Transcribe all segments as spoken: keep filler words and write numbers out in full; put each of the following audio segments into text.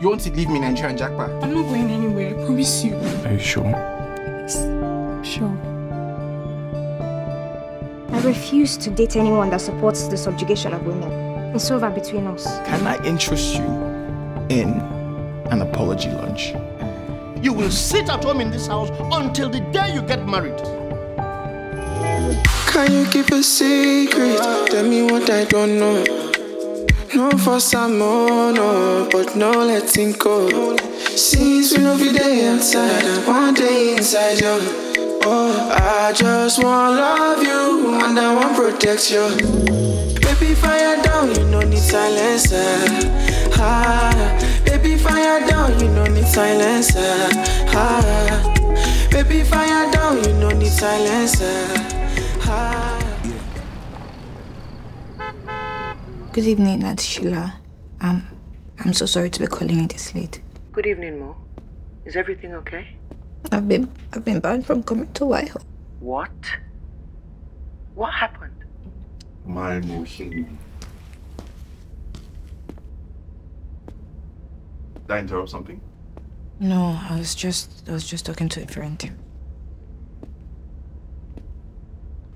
You want to leave me, Nigeria and Jackpa? I'm not going anywhere, I promise you. Are you sure? Yes, sure. I refuse to date anyone that supports the subjugation of women. It's over between us. Can I interest you in an apology lunch? You will sit at home in this house until the day you get married. Can you keep a secret? Tell me what I don't know. No for someone, no, but no letting go. Since we know we day outside and one day inside you. Oh, I just wanna love you and I want protection. Baby, fire down, you no need silencer. Ah, baby, fire down, you no need silencer. Ah, baby, fire down, you no need silencer. Good evening, Aunt Sheila. Um, I'm so sorry to be calling you this late. Good evening, Mo. Is everything okay? I've been I've been banned from coming to Y-Hub. What? What happened? My Mo. Did I interrupt something? No, I was just I was just talking to a friend.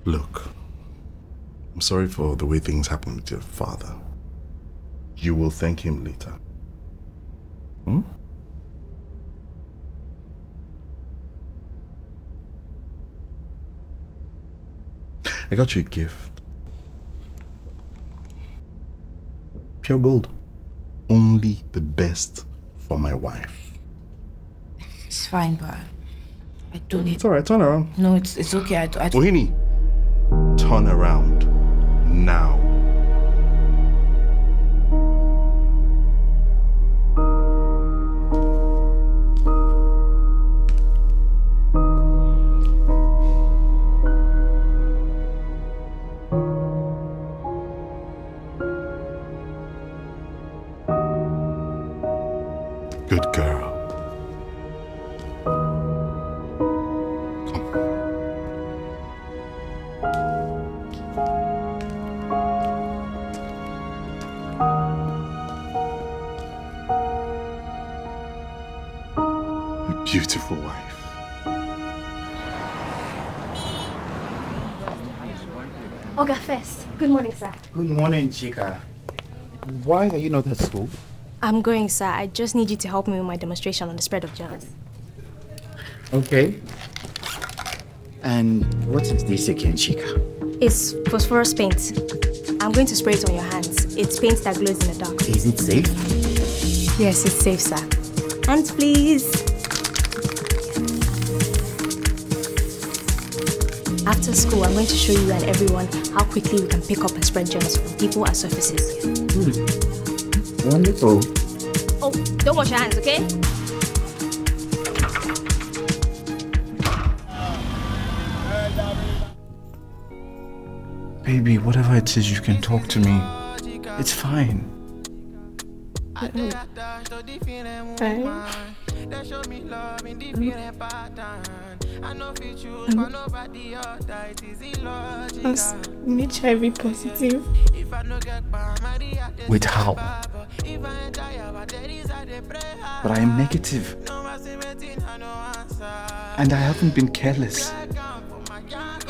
Look, I'm sorry for the way things happened with your father. You will thank him later. Hmm? I got you a gift. Pure gold. Only the best for my wife. It's fine, but I don't need... It's alright, turn around. No, it's, it's okay, I don't... Ohini! Turn around now. Good girl. Beautiful wife. Oga first. Good morning, sir. Good morning, Chika. Why are you not at school? I'm going, sir. I just need you to help me with my demonstration on the spread of germs. Okay. And what is this again, Chika? It's phosphorus paint. I'm going to spray it on your hands. It's paint that glows in the dark. Is it safe? Yes, it's safe, sir. Hands, please. After school, I'm going to show you and everyone how quickly we can pick up and spread germs from people and surfaces. Mm. Wonderful. Oh, don't wash your hands, okay? Baby, whatever it is, you can talk to me. It's fine. Fine. They show me love in different pattern. I know for you, but nobody else. It is illogical. Must meet H I V positive. If I no get by Maria, with how? But I am negative. And I haven't been careless.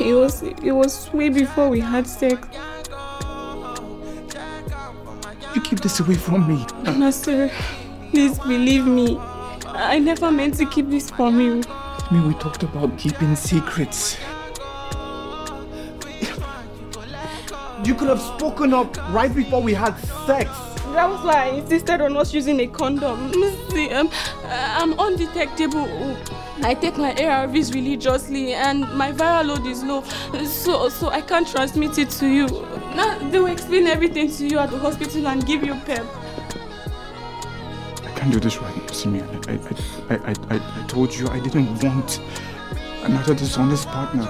It was it was way before we had sex. You keep this away from me. Master, please believe me. I never meant to keep this from you. I mean, we talked about keeping secrets. You could have spoken up right before we had sex. That was why I insisted on us using a condom. See, um, I'm undetectable. I take my A R Vs religiously and my viral load is low, so, so I can't transmit it to you. Now, they will explain everything to you at the hospital and give you P E P. I can't do this right now, Simi. I, I, I, I, I told you I didn't want another dishonest partner.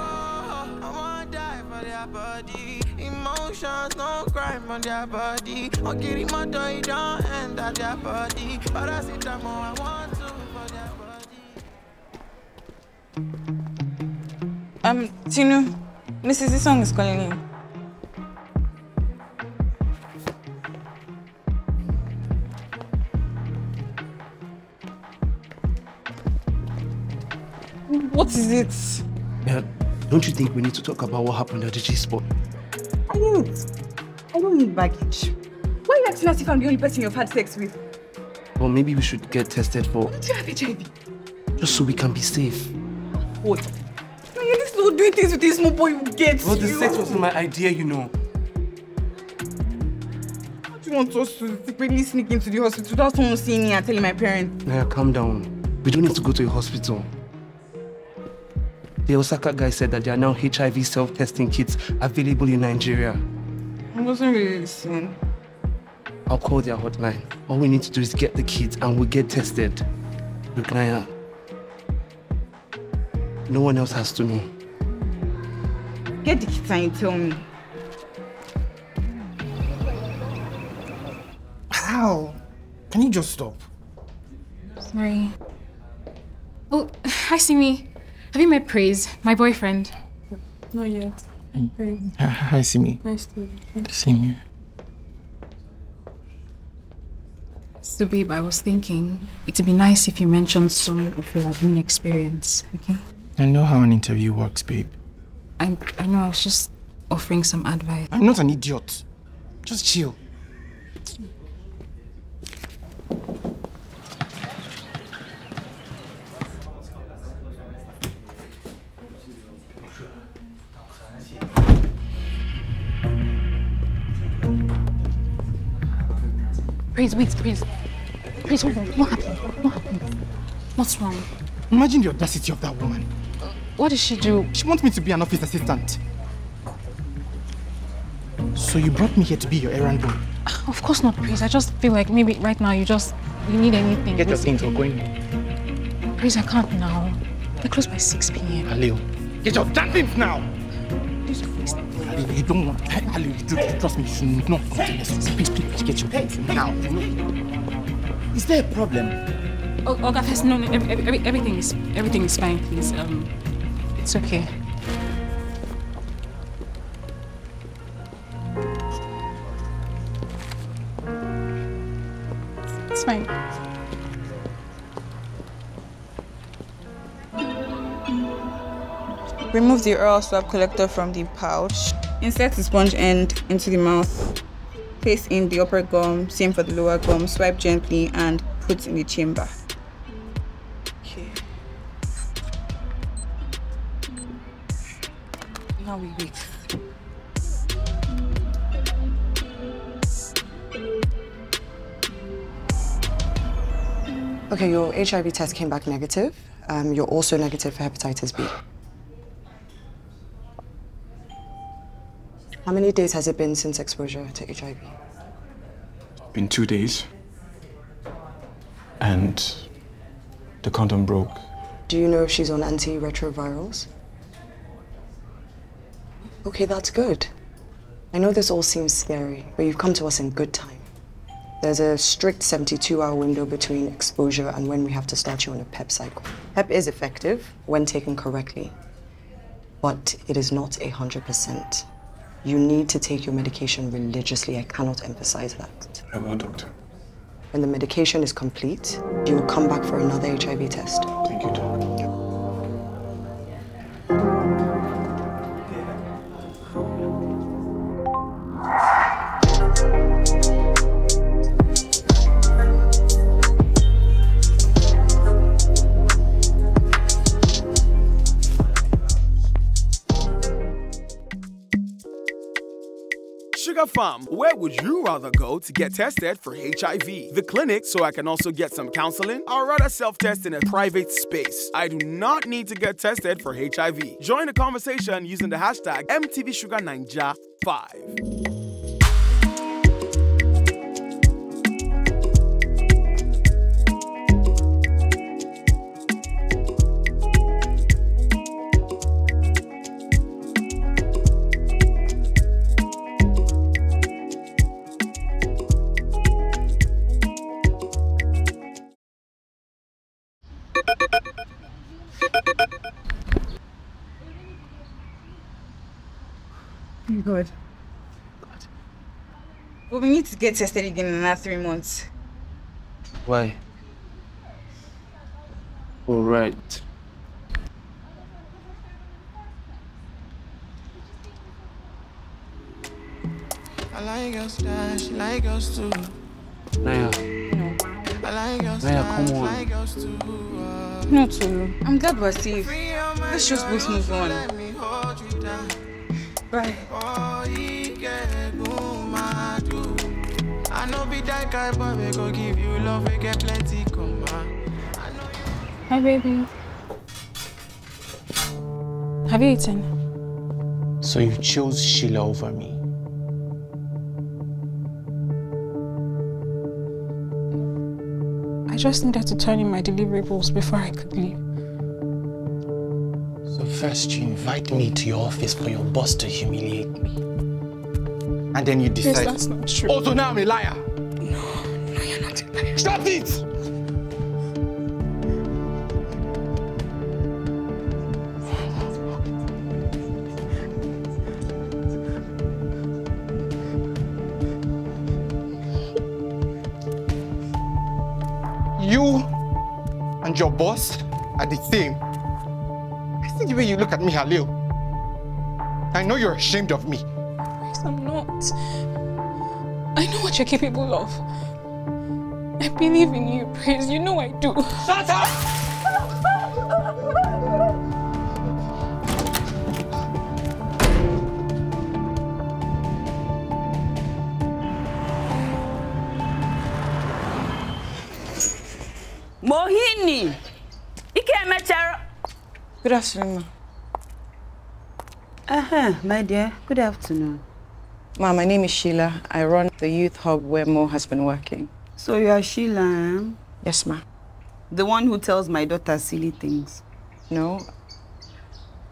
Um, Tinu, Missus Isong is calling you. What is it? Now, don't you think we need to talk about what happened at the G-spot? I didn't. I don't need baggage. Why are you acting as if I'm the only person you've had sex with? Well, maybe we should get tested for... Don't you have H I V? Just so we can be safe. What? No, you're just not doing things with this small boy who gets well, you. Well, the sex wasn't my idea, you know. How do you want us to secretly sneak into the hospital without someone seeing me and telling my parents? Naya, calm down. We don't need to go to a hospital. The Osaka guy said that there are now H I V self-testing kits available in Nigeria. I wasn't really listening. I'll call their hotline. All we need to do is get the kit and we'll get tested. Look, Naya, no one else has to know. Get the kit and you tell me. Ow! Can you just stop? Sorry. Oh, hi, Simi. Have you met Praise, my boyfriend? Not yet. Praise. Hi, Simi. Nice to meet you. Same here. So, babe, I was thinking it'd be nice if you mentioned some of your admin experience, okay? I know how an interview works, babe. I, I know, I was just offering some advice. I'm not an idiot. Just chill. Praise, wait, Praise. Praise, hold on. What happened? What happened? What's wrong? Imagine the audacity of that woman. What did she do? She wants me to be an office assistant. So you brought me here to be your errand boy? Of course not, Praise. I just feel like maybe right now you just, you need anything. Get your things, we're going. Praise, I can't now. They're closed by six p m Aleo, get your damn things now! Please, please. You don't want to. Ali, trust me, you should not continue this. Please, please, get your things now. Is there a problem? Oh, oh God, no, no, every, every, everything is, everything is fine, please. Um, it's okay. It's fine. Remove the oral swab collector from the pouch. Insert the sponge end into the mouth, place in the upper gum, same for the lower gum, swipe gently and put in the chamber. Okay. Now we wait. Okay, your H I V test came back negative. Um, you're also negative for hepatitis B. How many days has it been since exposure to H I V? It's been two days. And the condom broke. Do you know if she's on antiretrovirals? Okay, that's good. I know this all seems scary, but you've come to us in good time. There's a strict seventy-two hour window between exposure and when we have to start you on a P E P cycle. P E P is effective when taken correctly, but it is not one hundred percent. You need to take your medication religiously. I cannot emphasize that. I will, doctor. When the medication is complete, you will come back for another H I V test. Thank you, doctor. Sugar Farm, where would you rather go to get tested for H I V? The clinic, so I can also get some counseling, or rather self-test in a private space? I do not need to get tested for H I V. Join the conversation using the hashtag M T V Sugar Naija five. Good. God. Well, we need to get tested again in another three months. Why? All right. I like your style, she like yours too. Naya. No. I like your style, she like yours too. No, Tolu. I'm glad we're safe. Let's just both move on. Bye. I know be that guy, but we go give you love, we get plenty, come on. Hi, baby. Have you eaten? So you chose Sheila over me? I just needed to turn in my deliverables before I could leave. So first you invite me to your office for your boss to humiliate me. And then you decide... Yes, that's not true. Oh, so now I'm a liar? No, no, you're not a liar. Stop it! You and your boss are the same. I see the way you look at me, Halil. I know you're ashamed of me. Yes, I'm not. I know what you're capable of. I believe in you, Praise. You know I do. Shut up! Mohini! Good afternoon, ma'am. Uh-huh, my dear. Good afternoon. Ma'am, my name is Sheila. I run the youth hub where Mo has been working. So you are Sheila? Yes, ma'am. The one who tells my daughter silly things? No.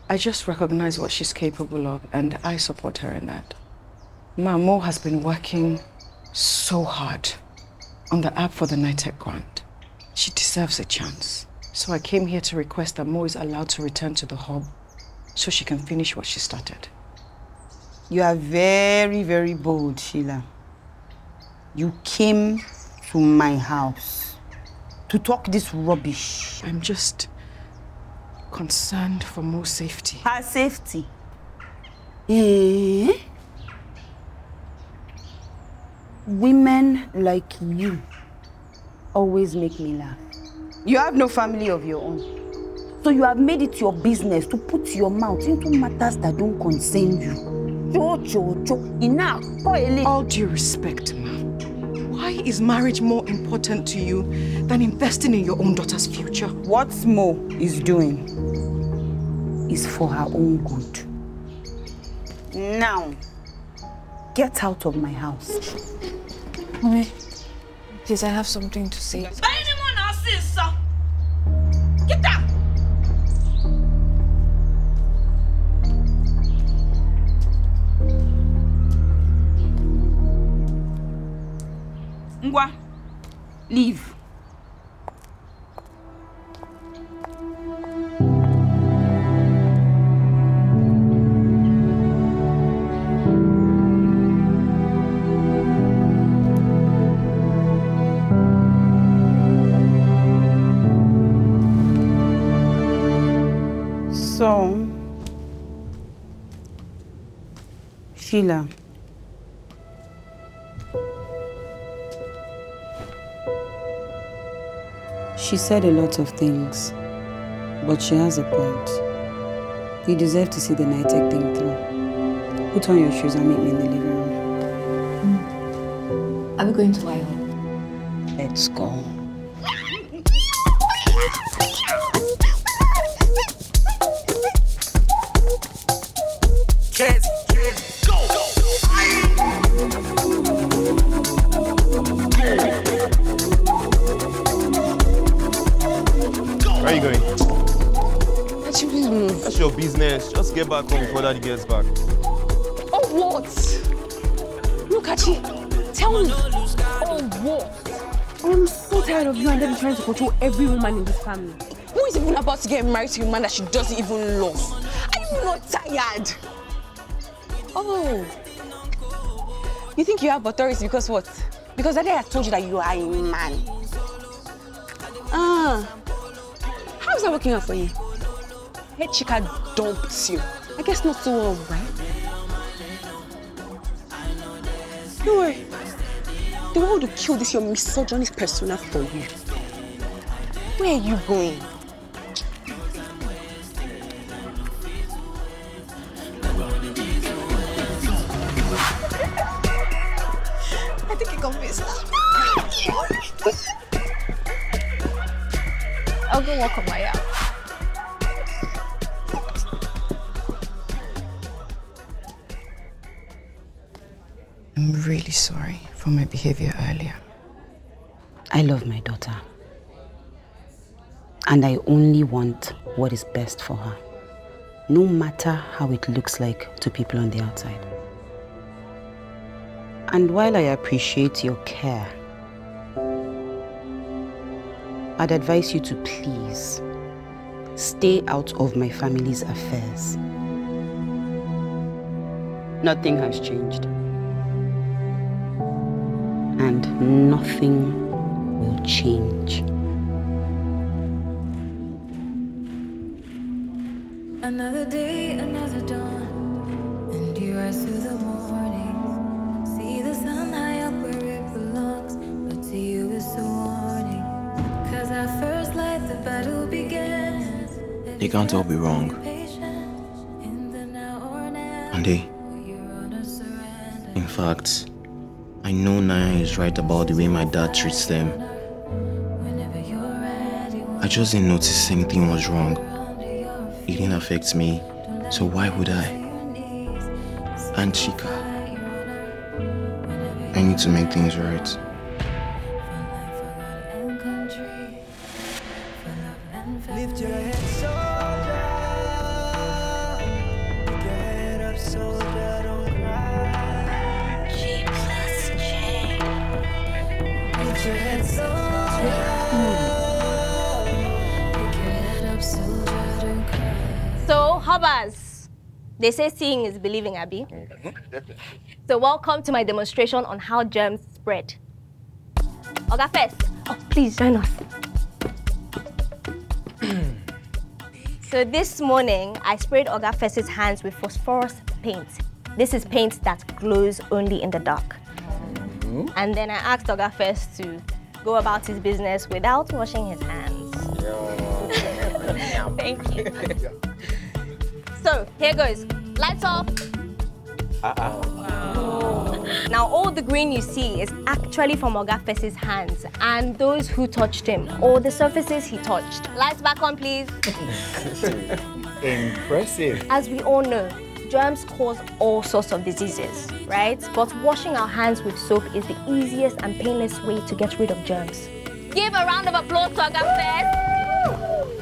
I just recognize what she's capable of, and I support her in that. Ma'am, Mo has been working so hard on the app for the Nitek grant. She deserves a chance. So I came here to request that Mo is allowed to return to the hub so she can finish what she started. You are very, very bold, Sheila. You came to my house to talk this rubbish. I'm just concerned for Mo's safety. Her safety? Eh? Women like you always make me laugh. You have no family of your own. So you have made it your business to put your mouth into matters that don't concern you. All due respect, ma'am. Why is marriage more important to you than investing in your own daughter's future? What Mo is doing is for her own good. Now, get out of my house. Mommy. Please, I have something to say. By anyone else, sir! Get up! Ngwa, leave. So, Sheila, she said a lot of things, but she has a point. You deserve to see the Nitek thing through. Put on your shoes and meet me in the living room. Mm. Are we going to Y-Hub? Let's go. Let's go! Where are you going? What you mean? That's your business. Just get back home before Daddy gets back. Oh, what? Look, Achi, tell me. Oh, what? I'm so tired of you and Daddy trying to control every woman in this family. Who is even about to get married to a man that she doesn't even love? Are you not tired? Oh, you think you have authority because what? Because Daddy has told you that you are a man. Ah, how is that working out for you? Hey, Chika dumped you. I guess not so well, right? No way. The one who killed this your misogynist persona for you. Where are you going? I think you convinced her. I'll go walk on my own. I'm really sorry for my behavior earlier. I love my daughter. And I only want what is best for her. No matter how it looks like to people on the outside. And while I appreciate your care, I'd advise you to please stay out of my family's affairs. Nothing has changed. And nothing will change. Another day, another dawn, and you rise through the morning. See the sun high up where it belongs, but to you it's a warning. Cause our first light, the battle begins. They can't all be wrong. And they, in fact, I know Nanya is right about the way my dad treats them. I just didn't notice anything was wrong. It didn't affect me, so why would I? And Chika, I need to make things right. They say seeing is believing, Abby. So welcome to my demonstration on how germs spread. Oga first, oh, please join us. So this morning, I sprayed Oga first's hands with phosphorus paint. This is paint that glows only in the dark. Mm-hmm. And then I asked Oga first to go about his business without washing his hands. Thank you. So, here goes. Lights off. Uh-uh. Wow. Now, all the green you see is actually from Oga Fes's hands and those who touched him, or the surfaces he touched. Lights back on, please. Impressive. As we all know, germs cause all sorts of diseases, right? But washing our hands with soap is the easiest and painless way to get rid of germs. Give a round of applause to Oga Fes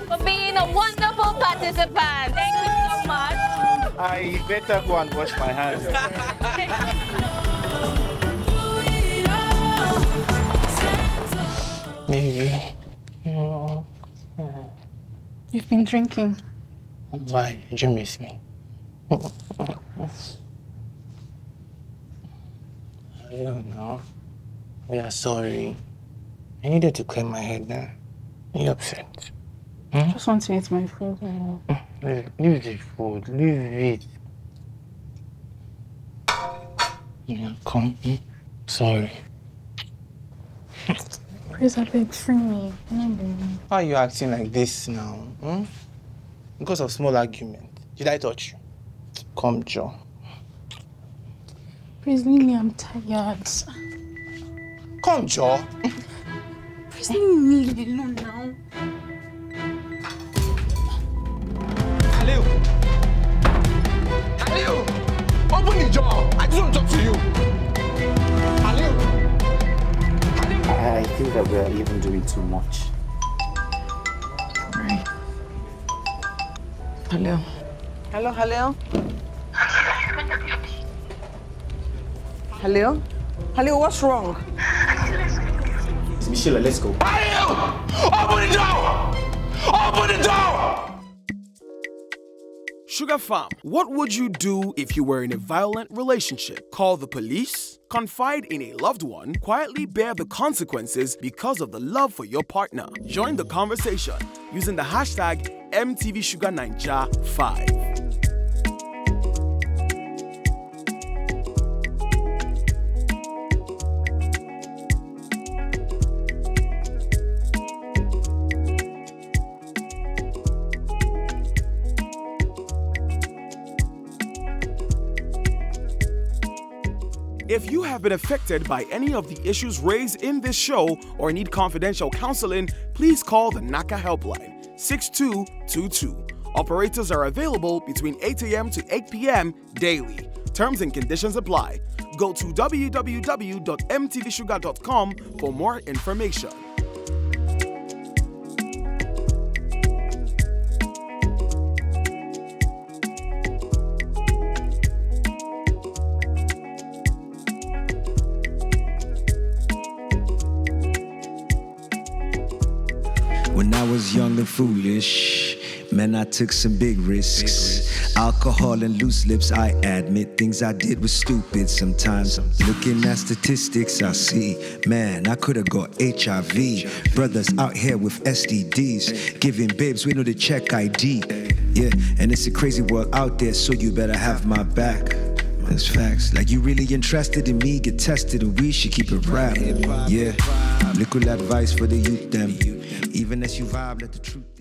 for being a wonderful participant. Thank you. I better go and wash my hands. Maybe. You've been drinking. Why? Did you miss me? I don't know. We are sorry. I needed to clear my head now. Are you upset? I hmm? just want to eat my food. Leave, leave the food, leave it. Yeah, come. Hmm? Sorry. Please, I beg, free me. Why are you acting like this now? Hmm? Because of small argument. Did I touch you? Come, Joe. Please, Lily, I'm tired. Come, Joe. Please, leave me alone now. Hello. Hello. Open the door. I just want to talk to you. Hello. Hello. I think that we are even doing too much. Right. Hello. Hello. Hello. Hello. Hello. What's wrong? Michelle, let's go. Hello. Open the door. Open the door. Sugar Fam, what would you do if you were in a violent relationship? Call the police? Confide in a loved one? Quietly bear the consequences because of the love for your partner? Join the conversation using the hashtag M T V Sugar Naija five. If you have been affected by any of the issues raised in this show or need confidential counseling, please call the NACA helpline six two two two. Operators are available between eight A M to eight P M daily. Terms and conditions apply. Go to w w w dot m t v suga dot com for more information. When I was young and foolish, man, I took some big risks. Big risks. Alcohol and loose lips, I admit things I did was stupid sometimes. Looking at statistics, I see, man, I could have got H I V. Brothers out here with S T Ds, giving babes, we know to check I D. Yeah, and it's a crazy world out there, so you better have my back. That's facts. Like, you really interested in me, get tested, and we should keep it rap. Yeah, little advice for the youth, them. Even as you vibe, let the truth.